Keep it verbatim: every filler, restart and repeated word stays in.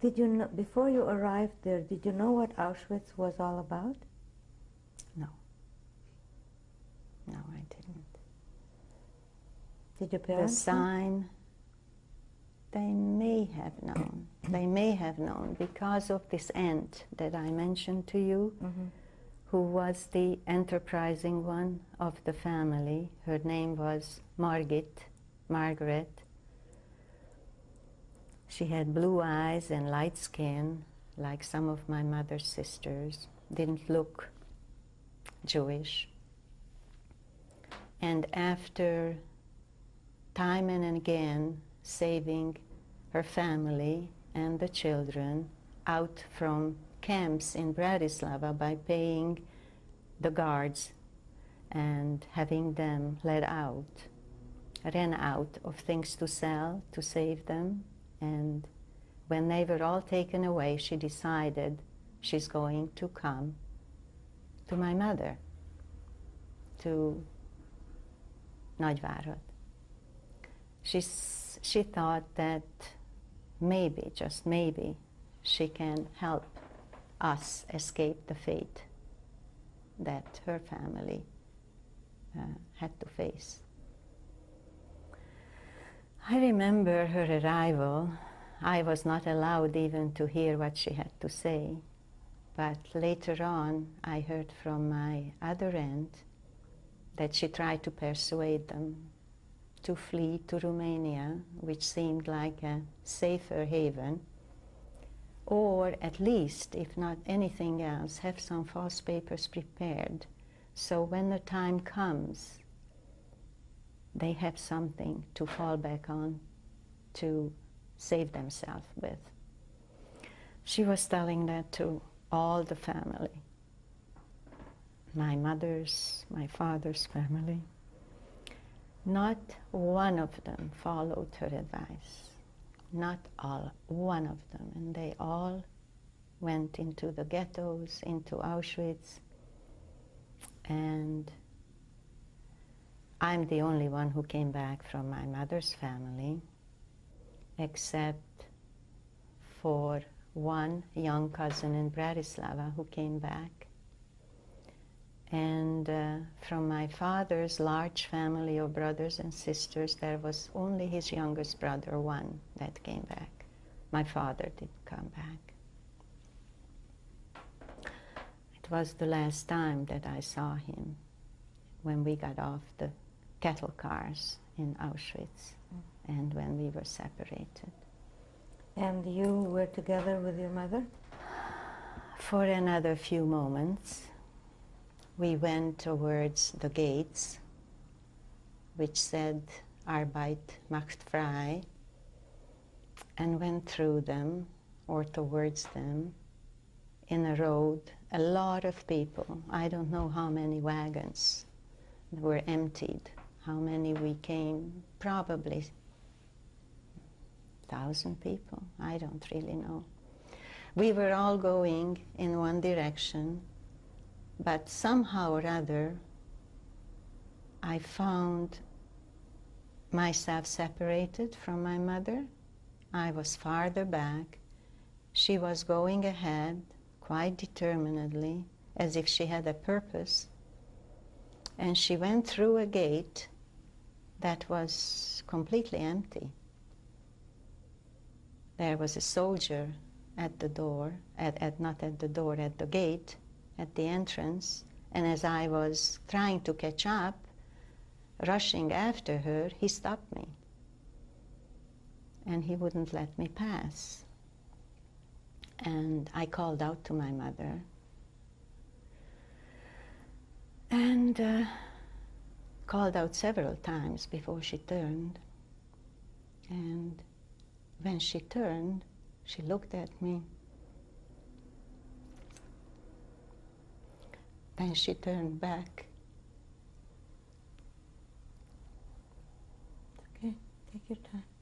Did you know, before you arrived there, did you know what Auschwitz was all about? No. No, I didn't. Did your parents? The sign, they may have known. They may have known because of this aunt that I mentioned to you, mm-hmm. who was the enterprising one of the family. Her name was Margit, Margaret. She had blue eyes and light skin, like some of my mother's sisters. Didn't look Jewish. And after time and again saving her family and the children out from camps in Bratislava by paying the guards and having them let out, ran out of things to sell to save them. And when they were all taken away, she decided she's going to come to my mother, to Nagyvárad. She, she thought that maybe, just maybe, she can help us escape the fate that her family uh, had to face. I remember her arrival. I was not allowed even to hear what she had to say. But later on, I heard from my other aunt that she tried to persuade them to flee to Romania, which seemed like a safer haven, or at least, if not anything else, have some false papers prepared, so when the time comes, they have something to fall back on to save themselves with. She was telling that to all the family, my mother's, my father's family. Not one of them followed her advice. Not all, one of them. And they all went into the ghettos, into Auschwitz, and I'm the only one who came back from my mother's family, except for one young cousin in Bratislava who came back. And uh, from my father's large family of brothers and sisters, there was only his youngest brother, one, that came back. My father didn't come back. It was the last time that I saw him, when we got off the cattle cars in Auschwitz, mm. and when we were separated. And you were together with your mother? For another few moments. We went towards the gates, which said Arbeit macht frei, and went through them, or towards them, in a road, a lot of people. I don't know how many wagons were emptied, how many we came, probably a thousand people, I don't really know. We were all going in one direction, but somehow or other, I found myself separated from my mother. I was farther back. She was going ahead quite determinedly, as if she had a purpose. And she went through a gate that was completely empty. There was a soldier at the door, at, at, not at the door, at the gate, at the entrance, and as I was trying to catch up, rushing after her, he stopped me. And he wouldn't let me pass. And I called out to my mother. And uh, called out several times before she turned. And when she turned, she looked at me. Then she turned back. Okay, take your time.